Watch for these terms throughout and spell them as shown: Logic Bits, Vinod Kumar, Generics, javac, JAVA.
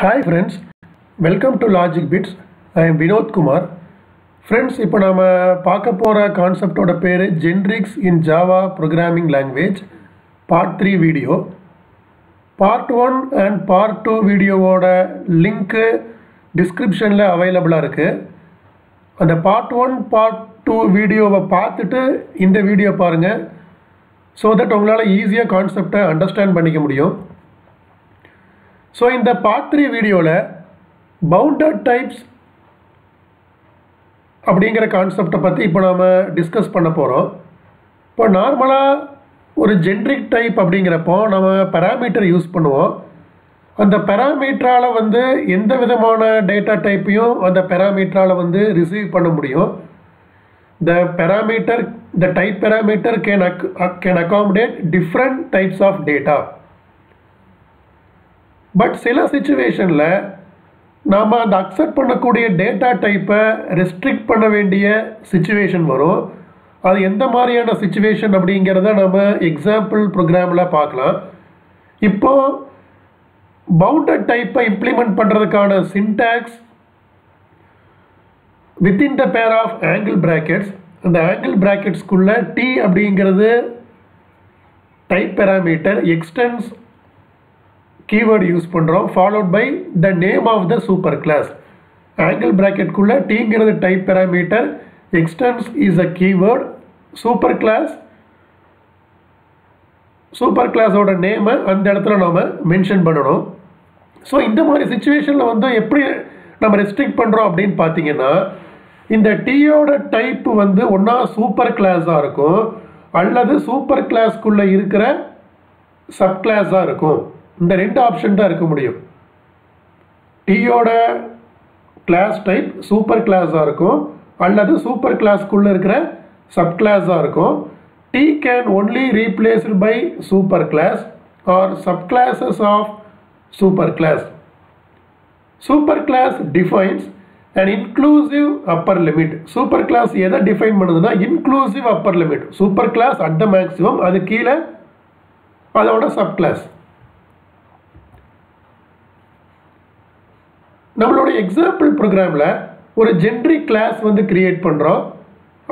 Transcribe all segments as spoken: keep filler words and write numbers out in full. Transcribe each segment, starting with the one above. Hi friends, welcome to Logic Bits. I am Vinod Kumar. Friends, இப்போ நாம பார்க்க போற கான்செப்ட்டோட பேர் Generics in Java Programming Language part three video. part one and part two videoவோட link descriptionல available-ஆ இருக்கு. அந்த part one part two videoவை பார்த்துட்டு இந்த video பாருங்க. So that உங்களால ஈஸியா கான்செப்ட்டை அண்டர்ஸ்டாண்ட் பண்ணிக்க முடியும். So in the part three video la bounded types அப்படிங்கற கான்செப்ட்ட பத்தி இப்போ நாம டிஸ்கஸ் பண்ண போறோம். இப்போ நார்மலா ஒரு ஜெனரிக் டைப் அப்படிங்கறப்போ நாம பாராமீட்டர் யூஸ் பண்ணுவோம். அந்த பாராமீட்டரால வந்து எந்த விதமான டேட்டா டைப்பையும் அந்த பாராமீட்டரால வந்து ரிசீவ் பண்ண முடியும். The parameter the type parameter can can accommodate different types of data. But சில சிச்சுவேஷன்ல நாம அந்த அக்செப்ட் பண்ணக்கூடிய டேட்டா டைப்பை ரெஸ்ட்ரிக்ட் பண்ண வேண்டிய சிச்சுவேஷன் வரும். அது எந்த மாதிரியான சிச்சுவேஷன் அப்படிங்கறத நாம எக்ஸாம்பிள் ப்ரோக்ராம்ல பார்க்கலாம். இப்போ பவுண்டட் டைப்பை இம்ப்ளிமெண்ட் பண்றதுக்கான syntax within the pair of angle brackets, அந்த angle brackets குள்ள t அப்படிங்கிறது type parameter extends keyword use பண்றோம், followed by the name of the superclass. Angle bracket குள்ள t ங்கிறது type parameter, extends is a keyword, superclass superclass ஓட name அந்த இடத்துல நாம மென்ஷன் பண்ணனும். சோ இந்த மாதிரி சிச்சுவேஷன்ல வந்து எப்படி நம்ம ரெஸ்ட்ரிக்ட் பண்றோம் அப்படினு பாத்தீங்கன்னா, இந்த t ஓட டைப் வந்து ஒண்ணா superclass-ஆ இருக்கும் அல்லது superclass குள்ள இருக்கிற subclass-ஆ இருக்கும். இந்த ரெண்டு ஆப்ஷன் தான் இருக்க முடியும். t ஓட கிளாஸ் டைப் சூப்பர் கிளாஸா இருக்கும் அல்லது சூப்பர் கிளாஸ்க்குள்ள இருக்கிற சப் கிளாஸா இருக்கும். t can only replaced by super class or subclasses of super class. Super class defines an inclusive upper limit. Super class எதை டிஃபைன் பண்ணுதுன்னா inclusive upper limit. Super class at the maximum, அது கீழே அதோட sub clause. நம்மளோட example ப்ரோக்ராம்ல ஒரு generic class வந்து create பண்றோம்.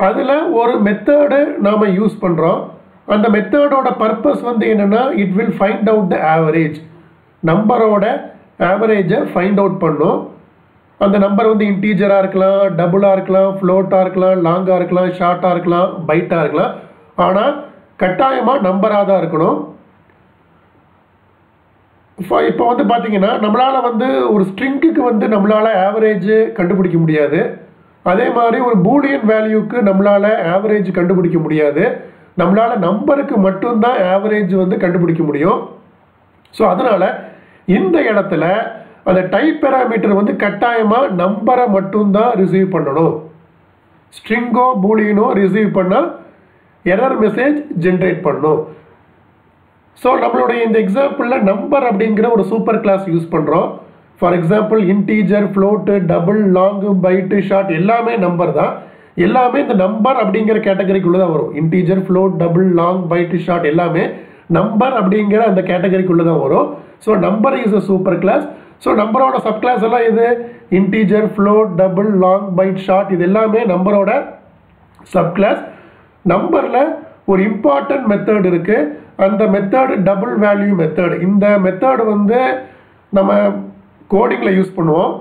அதுல ஒரு மெத்தட் நாம யூஸ் பண்றோம். அந்த மெத்தடோட பர்பஸ் வந்து என்னன்னா, it will find out the average. நம்பரோட ஆவரேஜை ஃபைண்ட் அவுட் பண்ணும். அந்த நம்பர் வந்து இன்டீஜரா இருக்கலாம், டபுளா இருக்கலாம், ஃப்ளோட்டா இருக்கலாம், லாங்கா இருக்கலாம், ஷார்ட்டா இருக்கலாம், பைட்டா இருக்கலாம். ஆனா கட்டாயமா நம்பரா தான் இருக்கணும். இப்போ வந்து பார்த்தீங்கன்னா நம்மளால வந்து ஒரு ஸ்ட்ரிங்குக்கு வந்து நம்மளால ஆவரேஜ் கண்டுபிடிக்க முடியாது. அதே மாதிரி ஒரு பூலியன் வேல்யூக்கு நம்மளால ஆவரேஜ் கண்டுபிடிக்க முடியாது. நம்மளால நம்பருக்கு மட்டும்தான் ஆவரேஜ் வந்து கண்டுபிடிக்க முடியும். ஸோ அதனால இந்த இடத்துல அந்த டைப் பாராமீட்டர் வந்து கட்டாயமாக நம்பரை மட்டும்தான் ரிசீவ் பண்ணணும். ஸ்ட்ரிங்கோ பூலியனோ ரிசீவ் பண்ணால் எரர் மெசேஜ் ஜென்ரேட் பண்ணணும். ஸோ நம்மளுடைய இந்த எக்ஸாம்பிளில் நம்பர் அப்படிங்கிற ஒரு சூப்பர் கிளாஸ் யூஸ் பண்ணுறோம். For example integer, float, double, long, byte, short எல்லாமே நம்பர் தான். எல்லாமே இந்த நம்பர் அப்படிங்கிற கேட்டகரிக்குள்ளே தான் வரும். Integer, float, double, long, byte, short எல்லாமே நம்பர் அப்படிங்கிற அந்த கேட்டகரிக்குள்ளே தான் வரும். So number is a super class. So நம்பரோட சப் கிளாஸ் எல்லாம் இது integer, float, double, long, byte, short இது எல்லாமே நம்பரோட சப் கிளாஸ். நம்பரில் ஒரு இம்பார்ட்டன்ட் மெத்தட் இருக்குது. அந்த மெத்தட் டபுள் வேல்யூ மெத்தட். இந்த மெத்தட் வந்து நம்ம கோடிங்கில் யூஸ் பண்ணுவோம்.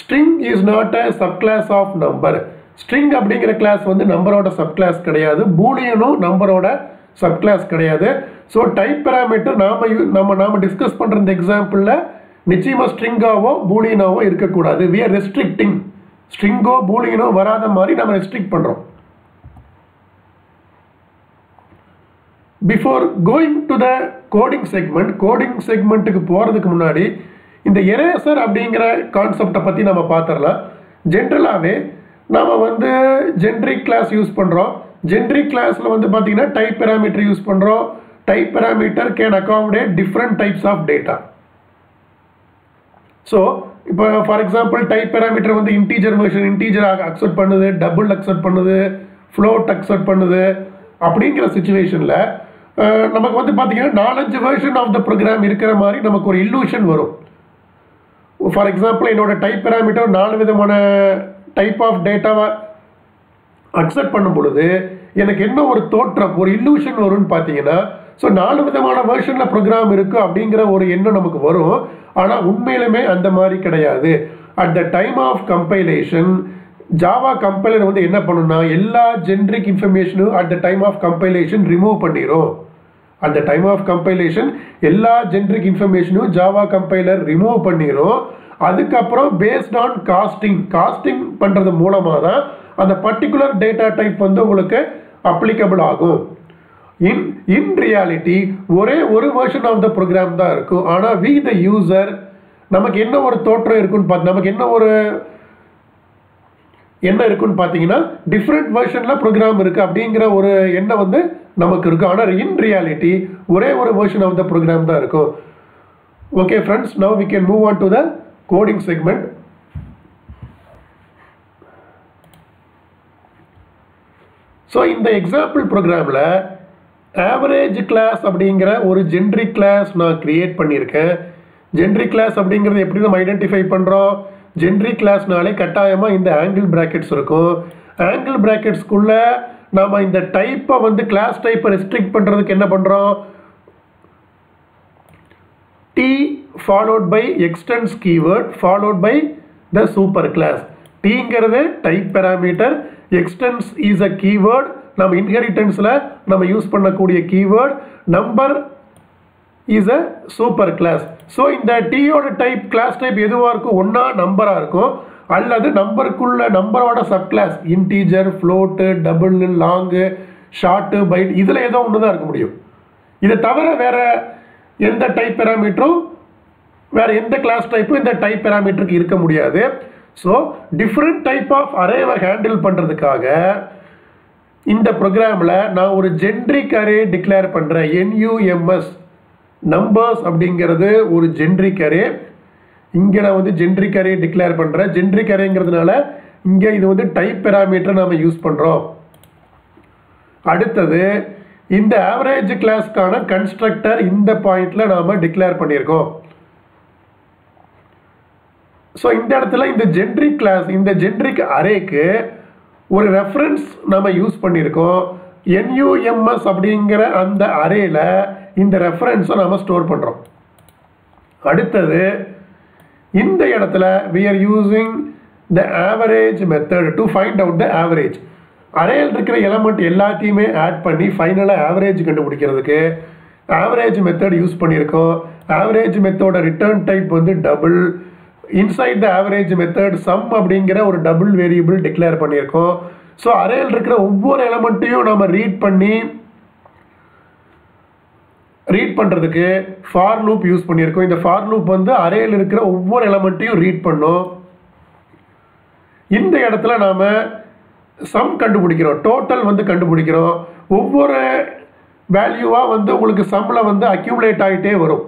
String is not a sub class of number. String அப்படிங்கிற கிளாஸ் வந்து நம்பரோட சப் கிளாஸ் கிடையாது. பூலியனும் நம்பரோட சப் கிளாஸ் கிடையாது. ஸோ டைப் பாராமீட்டர் நாம நம்ம நாம டிஸ்கஸ் பண்ணுற இந்த எக்ஸாம்பிளில் நிச்சயமாக ஸ்ட்ரிங்காவோ பூலியனாவோ இருக்கக்கூடாது. We are restricting. ஸ்ட்ரிங்கோ பூலியனோ வராத மாதிரி நம்ம ரெஸ்ட்ரிக்ட் பண்ணுறோம். Before going to the coding segment, coding segment க்கு போறதுக்கு முன்னாடி இந்த eraser அப்படிங்கற கான்செப்ட்ட பத்தி நாம பாத்துறலாம். ஜெனரலாவே நாம வந்து ஜெனரிக் கிளாஸ் யூஸ் பண்றோம். ஜெனரிக் கிளாஸ்ல வந்து பாத்தீங்கன்னா டைப் பாராமீட்டர் யூஸ் பண்றோம். Type parameter can accommodate different types of data. So இப்போ ஃபார் எக்ஸாம்பிள் டைப் பாராமீட்டர் வந்து இன்டிஜர் வெர்ஷன் இன்டிஜர் அக்செப்ட் பண்ணுது, டபுள் அக்செப்ட் பண்ணுது, float அக்செப்ட் பண்ணுது. அப்படிங்கற சிச்சுவேஷன்ல நமக்கு வந்து பாத்தீங்கன்னா நாலஞ்சு வெர்ஷன் ஆஃப் தி program இருக்கிற மாதிரி நமக்கு ஒரு illusion வரும். For example, என்னோட டைப் parameter நாலு விதமான டைப் ஆஃப் டேட்டாவை அக்செப்ட் பண்ணும் பொழுது எனக்கு என்ன ஒரு தோற்றம் ஒரு illusion வரும்னு பாத்தீங்கன்னா சோ நாலு விதமான வெர்ஷன்ல program இருக்கு அப்படிங்கற ஒரு எண்ணம் நமக்கு வரும். ஆனா உண்மையிலேயே அந்த மாதிரி கிடையாது. At the time of compilation Java compiler வந்து என்ன பண்ணும்னா எல்லா generic information at the time of compilation remove பண்ணிரும். At the time of compilation எல்லா generic information Java compiler remove பண்ணிரும். அதுக்கு அப்புறம் based on casting casting பண்றது மூலமா தான் அந்த particular data type வந்து உங்களுக்கு applicable ஆகும். in in reality ஒரே ஒரு version of the program தான் இருக்கும். ஆனா we the user நமக்கு என்ன ஒரு தோற்றம் இருக்குன்னு பார்த்து நமக்கு என்ன ஒரு என்ன இருக்குன்னு பாத்தீங்கன்னா different versionல program இருக்கு அப்படிங்கற ஒரு என்ன வந்து நமக்கு இருக்கு. ஆனா in reality ஒரே ஒரு version of the program தான் இருக்கும். Okay friends, now we can move on to the coding segment. So in the example programல average class அப்படிங்கற ஒரு generic class நான் create பண்ணிருக்கேன். Generic class அப்படிங்கறது எப்படி நம்ம identify பண்றோம்? Generic class நாளே கட்டாயமா இந்த angle brackets இருக்கும். Angle brackets குள்ள நாம இந்த டைப்பை வந்து class type restrict பண்றதுக்கு என்ன பண்றோம்? T followed by extends keyword followed by the superclass. T ங்கிறது type parameter, extends is a keyword. நம்ம inheritanceல நம்ம யூஸ் பண்ணக்கூடிய keyword. Number is a superclass. So இந்த t ஓட டைப் கிளாஸ் டைப் எதுவா இருக்கும்? ஒண்ணா நம்பரா இருக்கும் அல்லது நம்பருக்குள்ள நம்பரோட sub class integer, float, double, long, short, byte இதல ஏதோ ஒன்னு தான் இருக்க முடியும். இத தவிர வேற எந்த டைப் பாராமீட்டரும் வேற எந்த கிளாஸ் டைப்பும் இந்த டைப் பாராமீட்டருக்கு இருக்க முடியாது. So different type of array வ ஹேண்டில் பண்றதுக்காக இந்த புரோகிராம்ல நான் ஒரு generic array டிக்ளேர் பண்றேன். nums numbers அப்படிங்கிறது ஒரு generic array. இங்க நான் வந்து generic array declare பண்றேன். generic arrayங்கிறதுனால இங்க இது வந்து type parameter நாம யூஸ் பண்றோம். அடுத்து இந்த average classக்கான constructor இந்த பாயிண்ட்ல நாம declare பண்ணிருக்கோம். சோ இந்த இடத்துல இந்த generic class இந்த generic arrayக்கு ஒரு reference நாம யூஸ் பண்ணிருக்கோம். nums அப்படிங்கற அந்த arrayல இந்த reference நாம ஸ்டோர் பண்றோம். அடுத்து இந்த இடத்துல we are using the average method to find out the average. அரேல இருக்கிற எலிமெண்ட் எல்லாத்தையுமே ஆட் பண்ணி ஃபைனலா average கண்டுபிடிக்கிறதுக்கு average method யூஸ் பண்ணிருக்கோம். average method ஓட return type வந்து double. inside the average method sum அப்படிங்கற ஒரு double variable டிக்ளேர் பண்ணிருக்கோம். சோ அரேல இருக்கிற ஒவ்வொரு எலிமெண்ட்டையும் நாம ரீட் பண்ணி ரீட் பண்றதுக்கு for loop யூஸ் பண்ணிருக்கோம். இந்த for loop வந்து அரேல இருக்கிற ஒவ்வொரு எலிமெண்ட்டையும் ரீட் பண்ணும். இந்த இடத்துல நாம sum கண்டுபிடிக்கிறோம், total வந்து கண்டுபிடிக்கிறோம். ஒவ்வொரு வேல்யூவா வந்து உங்களுக்கு sumல வந்து accumulate ஆயிட்டே வரும்,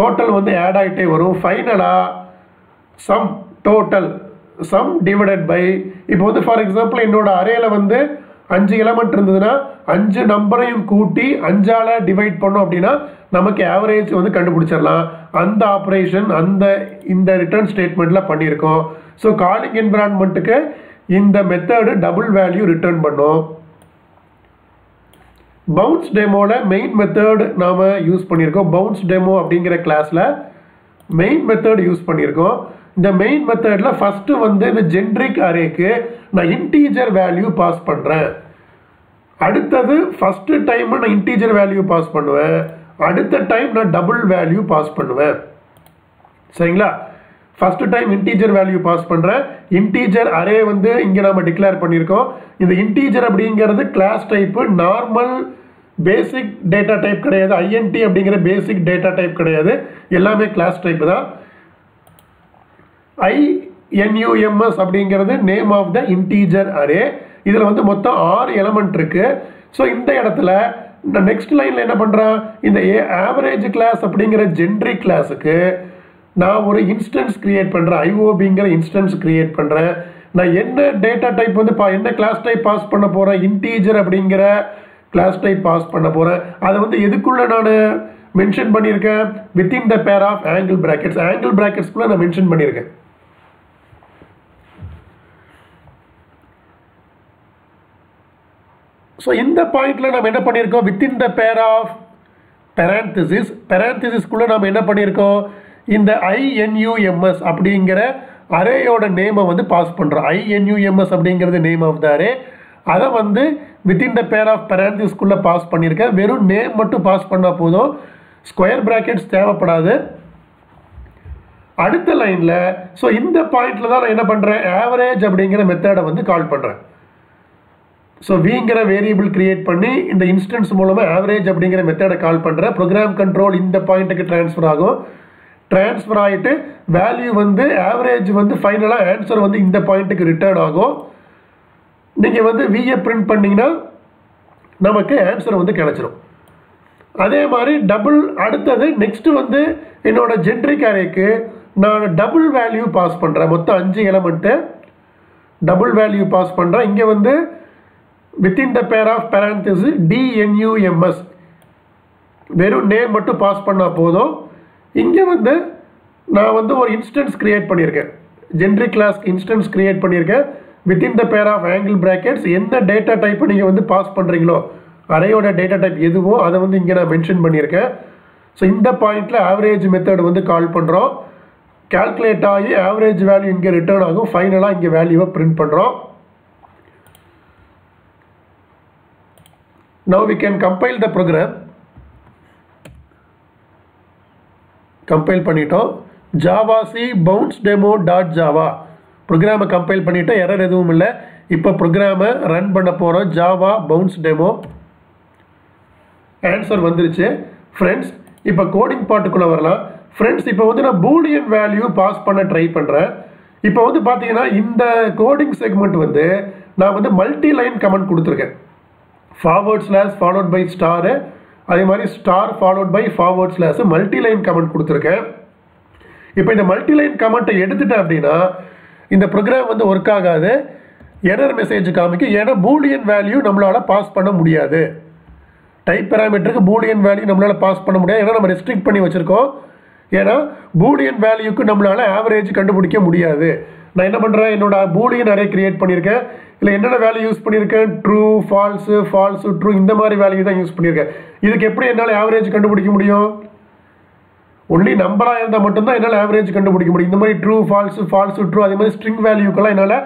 total வந்து add ஆயிட்டே வரும். ஃபைனலா sum total sum divided by இப்போ வந்து for example என்னோட அரேல வந்து five எலிமெண்ட் இருந்ததுனா five நம்பரையும் கூட்டி five ஆல டிவைட் பண்ணோம் அப்படினா நமக்கு average வந்து கண்டுபிடிச்சிரலாம். அந்த ஆபரேஷன் அந்த இந்த ரிட்டர்ன் ஸ்டேட்மென்ட்ல பண்ணிருக்கோம். சோ காலிங் என்விரான்மென்ட்க்கு இந்த மெத்தட் டபுள் வேல்யூ ரிட்டர்ன் பண்ணும். bounce demoல மெயின் மெத்தட் நாம யூஸ் பண்ணிருக்கோம். bounce demo அப்படிங்கற கிளாஸ்ல மெயின் மெத்தட் யூஸ் பண்ணிருக்கோம். இந்த மெயின் மெத்தட்ல ஃபர்ஸ்ட் வந்து இந்த ஜெனரிக் அரேக்கு நான் இன்டிஜர் வேல்யூ பாஸ் பண்றேன். அடுத்து ஃபர்ஸ்ட் டைம் நான் இன்டிஜர் வேல்யூ பாஸ் பண்ணுவேன். அடுத்த டைம் நான் டபுள் வேல்யூ பாஸ் பண்ணுவேன். சரிங்களா? First time integer value pass பண்றேன். இன்டிஜர் அரே வந்து இங்க நாம டிக்ளேர் பண்ணிருக்கோம். இந்த இன்டிஜர் அப்படிங்கிறது class type, normal basic data type கிடையாது. ஐஎன்டி அப்படிங்கற பேசிக் டேட்டா டைப் கிடையாது. எல்லாமே கிளாஸ் டைப் தான். inums அப்படிங்கிறது name of the integer array. இதுல வந்து மொத்தம் six எலிமெண்ட் இருக்கு. சோ இந்த இடத்துல நான் நெக்ஸ்ட் லைன்ல என்ன பண்றேன்? இந்த average class அப்படிங்கற generic classக்கு நான் ஒரு instance create பண்றேன். iobங்கற instance create பண்றேன். நான் என்ன டேட்டா டைப் வந்து என்ன கிளாஸ் டைப் பாஸ் பண்ண போறேன்? இன்டிஜர் அப்படிங்கற class type pass பண்ண போறேன். அது வந்து எதுக்குள்ள நான் மென்ஷன் பண்ணிருக்கேன்? within the pair of angle brackets. Angle brackets குள்ள நான் மென்ஷன் பண்ணிருக்கேன். So in the pointல நாம் என்ன பண்ணிருக்கோம்? within the pair of parentheses. Parentheses குள்ள நாம் என்ன பண்ணிருக்கோம்? இந்த I N U M S அப்படிங்கற arrayயோட நேம் வந்து பாஸ் பண்றோம். I N U M S அப்படிங்கறது நேம் ஆஃப் தி அரே. அத வந்து within the pair of parentheses குள்ள பாஸ் பண்ணிருக்க. வெறும் நேம் மட்டும் பாஸ் பண்ணா போதும். square brackets தேவைப்படாது. அடுத்த லைன்ல சோ இந்த பாயிண்ட்ல தான் நான் என்ன பண்றேன்? average அப்படிங்கற மெத்தட வந்து கால் பண்றேன். So we ங்கற variable create பண்ணி இந்த instance மூலமா average அப்படிங்கற மெத்தட கால் பண்றேன். program control இந்த பாயிண்ட்க்கு ட்ரான்ஸ்ஃபர் ஆகும். ட்ரான்ஸ்ஃபர் ஆயிட்டு value வந்து average வந்து ஃபைனலா answer வந்து இந்த பாயிண்ட்க்கு ரிட்டர்ன் ஆகும். நீங்க வந்து v ஐ print பண்ணீங்கனா நமக்கு answer வந்து கிடைச்சிரும். அதே மாதிரி டபுள் அடுத்து நெக்ஸ்ட் வந்து என்னோட generic arrayக்கு நான் டபுள் வேல்யூ பாஸ் பண்றேன். மொத்தம் five element double value pass பண்றேன். இங்க வந்து within the pair of parentheses D N U M S வெறும் நேம் மட்டும் பாஸ் பண்ணா போதும். இங்க வந்து நான் வந்து ஒரு இன்ஸ்டன்ஸ் கிரியேட் பண்ணிருக்கேன். generic class instance கிரியேட் பண்ணிருக்கேன். within the pair of angle brackets என்ன டேட்டா டைப் நீங்க வந்து பாஸ் பண்றீங்களோ அரேயோட டேட்டா டைப் எதுவோ அதை வந்து இங்க நான் மென்ஷன் பண்ணிருக்கேன். சோ இந்த பாயிண்ட்ல average method வந்து கால் பண்றோம். கால்குலேட் ஆகி average value இங்க ரிட்டர்ன் ஆகும். ஃபைனலா இங்க வேல்யூவை பிரிண்ட் பண்றோம். Now we can compile the program. Compile பண்ணிட்டோம். javac bounce demo.java program compile பண்ணிட்டோம். error எதுவும் இல்ல. இப்போ program run பண்ண போறோம். java bounce demo answer வந்துருச்சு. friends இப்போ coding part குள்ள வரலாம். friends இப்போ வந்து நான் boolean value pass பண்ண ட்ரை பண்றேன். இப்போ வந்து பாத்தீங்கன்னா இந்த coding segment வந்து நான் வந்து multi line command கொடுத்திருக்கேன். forward slash followed by star அதே மாதிரி star followed by forward slash multi line comment கொடுத்திருக்கேன். இப்போ இந்த multi line comment எடுத்துட்டேன் அப்படினா இந்த program வந்து work ஆகாது. error message காமிக்கு. ஏனா boolean value நம்மளால பாஸ் பண்ண முடியாது. type parameter க்கு boolean value நம்மளால பாஸ் பண்ண முடியாது. ஏனா நம்ம ரெஸ்ட்ரிக்ட் பண்ணி வச்சிருக்கோம். ஏனா boolean value க்கு நம்மளால average கண்டுபிடிக்க முடியாது. நான் என்ன பண்றேன்? என்னோட boolean array create பண்ணிருக்கேன். இல்ல என்னென்ன வேல்யூ யூஸ் பண்ணிருக்கேன்? true false false true இந்த மாதிரி வேல்யூ தான் யூஸ் பண்ணிருக்கேன். இதுக்கு எப்படி என்னால average கண்டுபிடிக்க முடியும்? only number ஆ இருந்தா மட்டும் தான் என்னால average கண்டுபிடிக்க முடியும். இந்த மாதிரி true false false true அதே மாதிரி string வேல்யூக்களா என்னால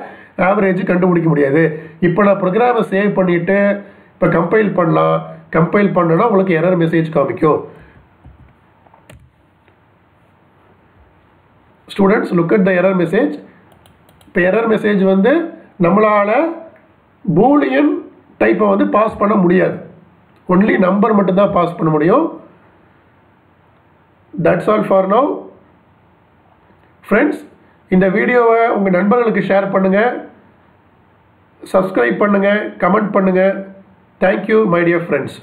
average கண்டுபிடிக்க முடியாது. இப்போ நான் புரோகிராமை சேவ் பண்ணிட்டு இப்போ கம்பைல் பண்ணலாம். கம்பைல் பண்ணனா உங்களுக்கு error message காமிக்கும். Students look at the error message. இப்போ error message வந்து நம்மளால boolean type வந்து பாஸ் பண்ண முடியாது. only number மட்டும் தான் பாஸ் பண்ண முடியும். that's all for now. friends இந்த வீடியோவை உங்க நண்பர்களுக்கு ஷேர் பண்ணுங்க. subscribe பண்ணுங்க, comment பண்ணுங்க. thank you my dear friends.